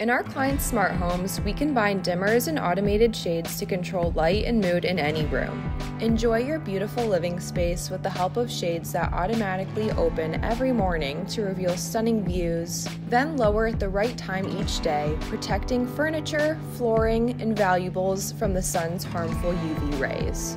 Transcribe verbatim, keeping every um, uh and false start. In our clients' smart homes, we combine dimmers and automated shades to control light and mood in any room. Enjoy your beautiful living space with the help of shades that automatically open every morning to reveal stunning views, then lower at the right time each day, protecting furniture, flooring, and valuables from the sun's harmful U V rays.